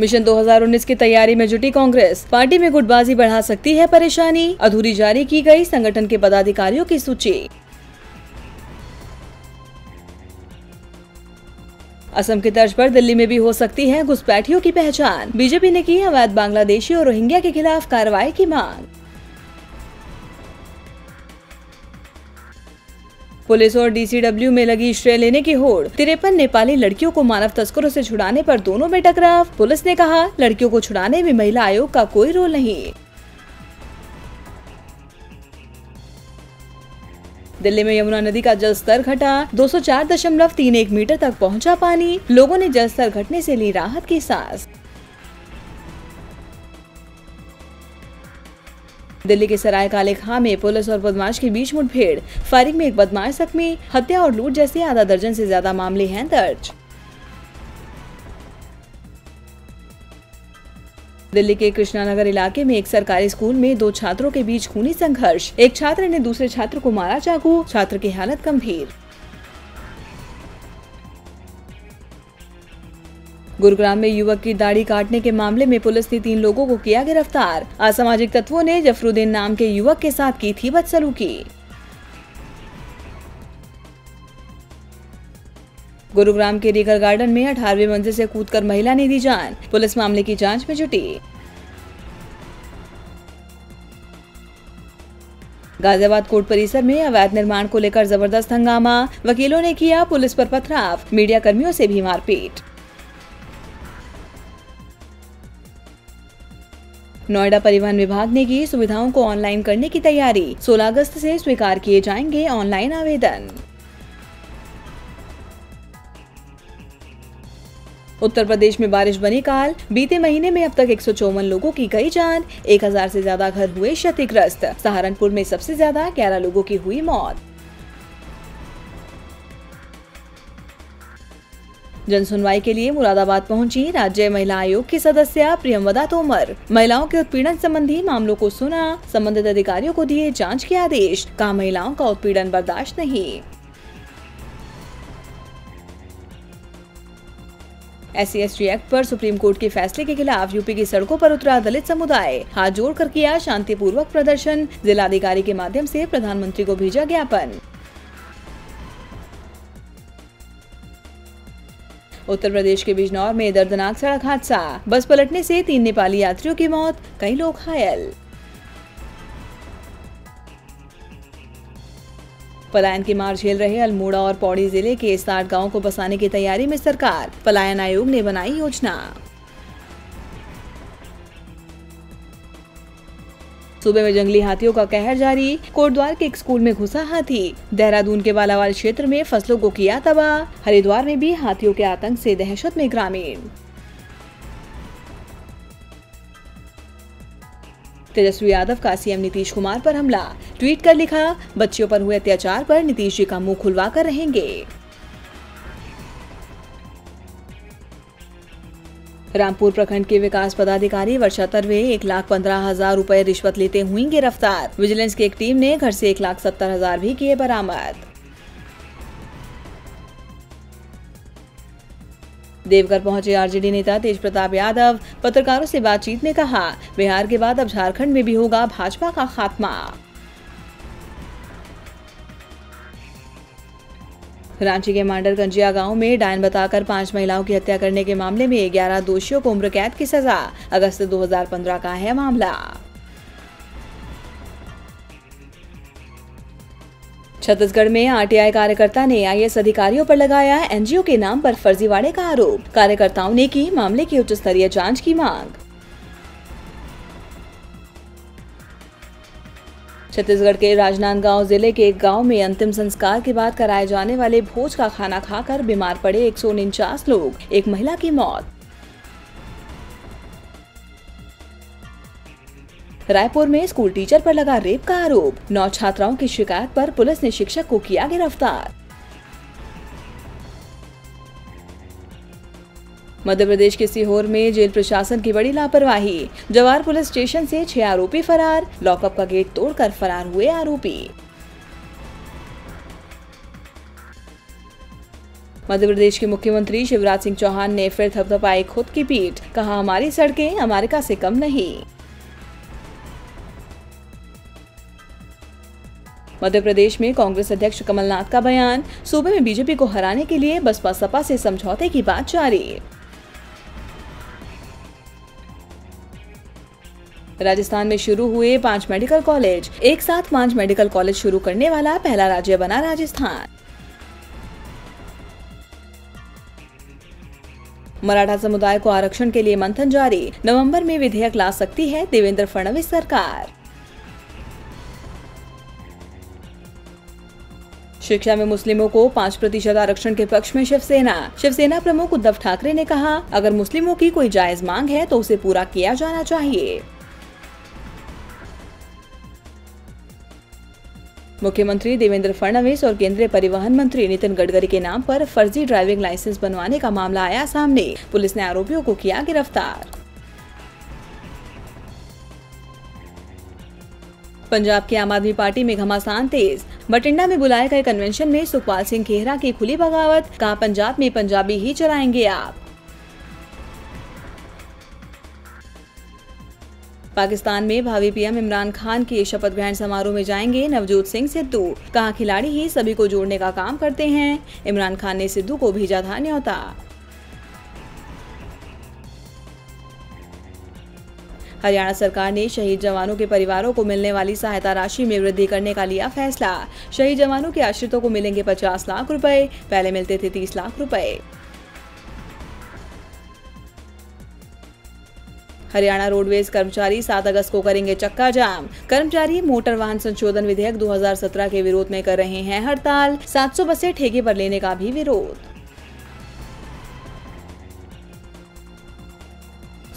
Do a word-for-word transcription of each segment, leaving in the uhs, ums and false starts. Mission दो हज़ार उन्नीस की तैयारी में जुटी कांग्रेस, पार्टी में गुटबाजी बढ़ा सकती है परेशानी, अधूरी जारी की गई संगठन के पदाधिकारियों की सूची। असम की तर्ज पर दिल्ली में भी हो सकती है घुसपैठियों की पहचान, बीजेपी ने की अवैध बांग्लादेशी और रोहिंग्या के खिलाफ कार्रवाई की मांग। पुलिस और डीसीडब्ल्यू में लगी श्रेय लेने की होड़, तिरपन नेपाली लड़कियों को मानव तस्करों से छुड़ाने पर दोनों में टकराव, पुलिस ने कहा लड़कियों को छुड़ाने में महिला आयोग का कोई रोल नहीं। दिल्ली में यमुना नदी का जलस्तर घटा, दो सौ चार दशमलव तीन एक मीटर तक पहुंचा पानी, लोगों ने जलस्तर घटने से ली राहत की सांस। दिल्ली के सराय काले खां में पुलिस और बदमाश के बीच मुठभेड़, फायरिंग में एक बदमाश जख्मी, हत्या और लूट जैसे आधा दर्जन से ज्यादा मामले हैं दर्ज। दिल्ली के कृष्णानगर इलाके में एक सरकारी स्कूल में दो छात्रों के बीच खूनी संघर्ष, एक छात्र ने दूसरे छात्र को मारा चाकू, छात्र की हालत गंभीर। गुरुग्राम में युवक की दाढ़ी काटने के मामले में पुलिस ने तीन लोगों को किया गिरफ्तार, असामाजिक तत्वों ने जफरुद्दीन नाम के युवक के साथ की थी बदसलूकी। गुरुग्राम के रीगर गार्डन में अठारहवीं मंजिल से कूदकर महिला ने दी जान, पुलिस मामले की जांच में जुटी। गाजियाबाद कोर्ट परिसर में अवैध निर्माण को लेकर जबरदस्त हंगामा, वकीलों ने किया पुलिस पर पथराव, मीडिया कर्मियों से भी मारपीट। नोएडा परिवहन विभाग ने की सुविधाओं को ऑनलाइन करने की तैयारी, सोलह अगस्त से स्वीकार किए जाएंगे ऑनलाइन आवेदन। उत्तर प्रदेश में बारिश बनी काल, बीते महीने में अब तक एक सौ चौवन लोगों की गई जान, एक हजार से ज्यादा घर हुए क्षतिग्रस्त, सहारनपुर में सबसे ज्यादा ग्यारह लोगों की हुई मौत। जनसुनवाई के लिए मुरादाबाद पहुंची राज्य महिला आयोग की सदस्य प्रियंवदा तोमर, महिलाओं के उत्पीड़न संबंधी मामलों को सुना, संबंधित अधिकारियों को दिए जांच के आदेश, कहा महिलाओं का उत्पीड़न बर्दाश्त नहीं। एससी एसटी एक्ट पर सुप्रीम कोर्ट के फैसले के खिलाफ यूपी की सड़कों पर उतरा दलित समुदाय, हाथ जोड़कर किया शांतिपूर्वक प्रदर्शन, जिलाधिकारी के माध्यम से प्रधानमंत्री को भेजा ज्ञापन। उत्तर प्रदेश के बिजनौर में दर्दनाक सड़क हादसा, बस पलटने से तीन नेपाली यात्रियों की मौत, कई लोग घायल। पलायन की मार झेल रहे अल्मोड़ा और पौड़ी जिले के साठ गाँव को बसाने की तैयारी में सरकार, पलायन आयोग ने बनाई योजना। सूबे में जंगली हाथियों का कहर जारी, कोटद्वार के एक स्कूल में घुसा हाथी, देहरादून के बालावाल क्षेत्र में फसलों को किया तबाह, हरिद्वार में भी हाथियों के आतंक से दहशत में ग्रामीण। तेजस्वी यादव का सीएम नीतीश कुमार पर हमला, ट्वीट कर लिखा बच्चियों पर हुए अत्याचार पर नीतीश जी का मुंह खुलवा कर रहेंगे। रामपुर प्रखंड के विकास पदाधिकारी वर्षा तरवे एक लाख पंद्रह हजार रूपए रिश्वत लेते हुई गिरफ्तार, विजिलेंस की एक टीम ने घर से एक लाख सत्तर हजार भी किए बरामद। देवघर पहुंचे आरजेडी नेता तेज प्रताप यादव, पत्रकारों से बातचीत में कहा बिहार के बाद अब झारखंड में भी होगा भाजपा का खात्मा। रांची के मांडर गंजिया गांव में डायन बताकर पांच महिलाओं की हत्या करने के मामले में ग्यारह दोषियों को उम्र कैद की सजा, अगस्त दो हज़ार पंद्रह का है मामला। छत्तीसगढ़ में आरटीआई कार्यकर्ता ने आईएएस अधिकारियों पर लगाया एनजीओ के नाम पर फर्जीवाड़े का आरोप, कार्यकर्ताओं ने की मामले की उच्च स्तरीय जाँच की मांग। छत्तीसगढ़ के राजनांदगांव जिले के एक गांव में अंतिम संस्कार के बाद कराए जाने वाले भोज का खाना खाकर बीमार पड़े एक सौ उनचास लोग, एक महिला की मौत। रायपुर में स्कूल टीचर पर लगा रेप का आरोप, नौ छात्राओं की शिकायत पर पुलिस ने शिक्षक को किया गिरफ्तार। मध्य प्रदेश के सीहोर में जेल प्रशासन की बड़ी लापरवाही, जवार पुलिस स्टेशन से छह आरोपी फरार, लॉकअप का गेट तोड़कर फरार हुए आरोपी। मध्य प्रदेश के मुख्यमंत्री शिवराज सिंह चौहान ने फिर थपथपाई खुद की पीठ, कहा हमारी सड़कें अमेरिका से कम नहीं। मध्य प्रदेश में कांग्रेस अध्यक्ष कमलनाथ का बयान, सूबे में बीजेपी को हराने के लिए बसपा सपा से समझौते की बात जारी। राजस्थान में शुरू हुए पांच मेडिकल कॉलेज, एक साथ पांच मेडिकल कॉलेज शुरू करने वाला पहला राज्य बना राजस्थान। मराठा समुदाय को आरक्षण के लिए मंथन जारी, नवंबर में विधेयक ला सकती है देवेंद्र फडणवीस सरकार। शिक्षा में मुस्लिमों को पाँच प्रतिशत आरक्षण के पक्ष में शिवसेना शिवसेना प्रमुख उद्धव ठाकरे ने कहा, अगर मुस्लिमों की कोई जायज मांग है तो उसे पूरा किया जाना चाहिए। मुख्यमंत्री देवेंद्र फडणवीस और केंद्रीय परिवहन मंत्री नितिन गडकरी के नाम पर फर्जी ड्राइविंग लाइसेंस बनवाने का मामला आया सामने, पुलिस ने आरोपियों को किया गिरफ्तार। पंजाब की आम आदमी पार्टी में घमासान तेज, बठिंडा में बुलाए गए कन्वेंशन में सुखपाल सिंह खेहरा की खुली बगावत, कहा पंजाब में पंजाबी ही चलाएंगे आप। पाकिस्तान में भावी पीएम इमरान खान के शपथ ग्रहण समारोह में जाएंगे नवजोत सिंह सिद्धू, कहा खिलाड़ी ही सभी को जोड़ने का काम करते हैं। इमरान खान ने सिद्धू को भेजा था न्योता। हरियाणा सरकार ने शहीद जवानों के परिवारों को मिलने वाली सहायता राशि में वृद्धि करने का लिया फैसला, शहीद जवानों के आश्रितों को मिलेंगे पचास लाख रुपए, पहले मिलते थे तीस लाख रुपए। हरियाणा रोडवेज कर्मचारी सात अगस्त को करेंगे चक्का जाम, कर्मचारी मोटर वाहन संशोधन विधेयक दो हज़ार सत्रह के विरोध में कर रहे हैं हड़ताल, सात सौ बसें ठेके पर लेने का भी विरोध।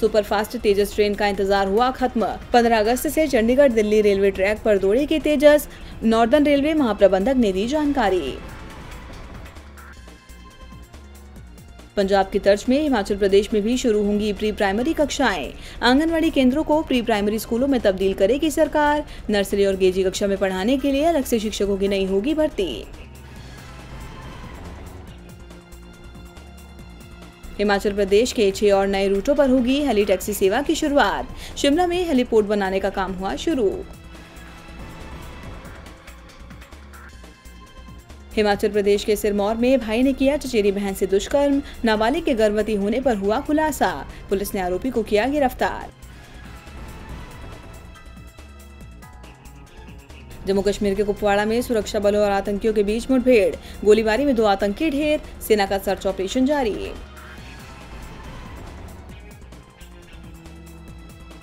सुपरफास्ट तेजस ट्रेन का इंतजार हुआ खत्म, पंद्रह अगस्त से चंडीगढ़ दिल्ली रेलवे ट्रैक पर दौड़ेगी तेजस, नॉर्दर्न रेलवे महाप्रबंधक ने दी जानकारी। पंजाब की तर्ज में हिमाचल प्रदेश में भी शुरू होंगी प्री प्राइमरी कक्षाएं, आंगनवाड़ी केंद्रों को प्री प्राइमरी स्कूलों में तब्दील करेगी सरकार, नर्सरी और केजी कक्षा में पढ़ाने के लिए अलग से शिक्षकों की नहीं होगी भर्ती। हिमाचल प्रदेश के छह और नए रूटों पर होगी हेली टैक्सी सेवा की शुरुआत, शिमला में हेलीपोर्ट बनाने का काम हुआ शुरू। हिमाचल प्रदेश के सिरमौर में भाई ने किया चचेरी बहन से दुष्कर्म, नाबालिग के गर्भवती होने पर हुआ खुलासा, पुलिस ने आरोपी को किया गिरफ्तार। जम्मू कश्मीर के कुपवाड़ा में सुरक्षा बलों और आतंकियों के बीच मुठभेड़, गोलीबारी में दो आतंकी ढेर, सेना का सर्च ऑपरेशन जारी।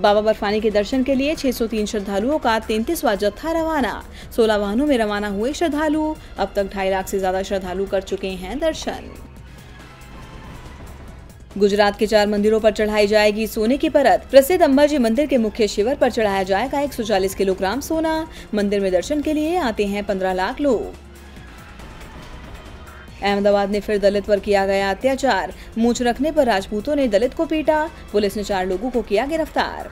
बाबा बर्फानी के दर्शन के लिए छह सौ तीन श्रद्धालुओं का तैंतीसवां जत्था रवाना, सोलह वाहनों में रवाना हुए श्रद्धालु, अब तक ढाई लाख से ज्यादा श्रद्धालु कर चुके हैं दर्शन। गुजरात के चार मंदिरों पर चढ़ाई जाएगी सोने की परत, प्रसिद्ध अंबाजी मंदिर के मुख्य शिविर पर चढ़ाया जाएगा एक सौ चालीस किलोग्राम सोना, मंदिर में दर्शन के लिए आते हैं पंद्रह लाख लोग। अहमदाबाद ने फिर दलित पर किया गया अत्याचार, मूंछ रखने पर राजपूतों ने दलित को पीटा, पुलिस ने चार लोगों को किया गिरफ्तार।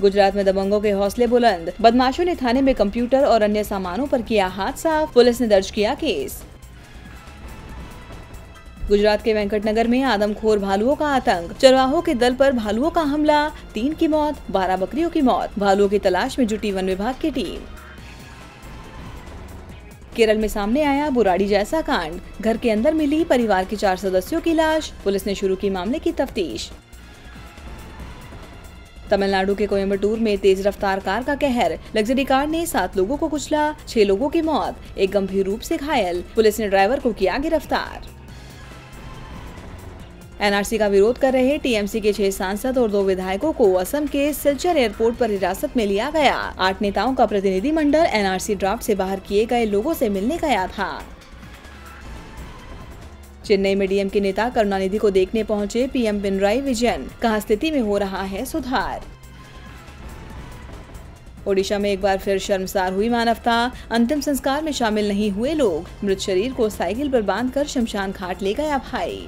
गुजरात में दबंगों के हौसले बुलंद, बदमाशों ने थाने में कंप्यूटर और अन्य सामानों पर किया हाथ साफ, पुलिस ने दर्ज किया केस। गुजरात के वेंकटनगर में आदमखोर भालुओं का आतंक, चरवाहों के दल पर भालुओं का हमला, तीन की मौत, बारह बकरियों की मौत, भालुओं की तलाश में जुटी वन विभाग की टीम। केरल में सामने आया बुराड़ी जैसा कांड, घर के अंदर मिली परिवार के चार सदस्यों की लाश, पुलिस ने शुरू की मामले की तफ्तीश। तमिलनाडु के कोयम्बटूर में तेज रफ्तार कार का कहर, लग्जरी कार ने सात लोगों को कुचला, छह लोगों की मौत, एक गंभीर रूप से घायल, पुलिस ने ड्राइवर को किया गिरफ्तार। एनआरसी का विरोध कर रहे टीएमसी के छह सांसद और दो विधायकों को असम के सिलचर एयरपोर्ट पर हिरासत में लिया गया, आठ नेताओं का प्रतिनिधि मंडल एनआरसी ड्राफ्ट से बाहर किए गए लोगों से मिलने गया था। चेन्नई में डीएम के नेता करुणानिधि को देखने पहुंचे पीएम पिनराई विजयन, कहा स्थिति में हो रहा है सुधार। ओडिशा में एक बार फिर शर्मसार हुई मानवता, अंतिम संस्कार में शामिल नहीं हुए लोग, मृत शरीर को साइकिल पर बांधकर शमशान घाट ले गया भाई।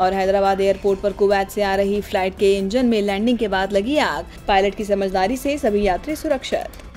और हैदराबाद एयरपोर्ट पर कुवैत से आ रही फ्लाइट के इंजन में लैंडिंग के बाद लगी आग, पायलट की समझदारी से सभी यात्री सुरक्षित।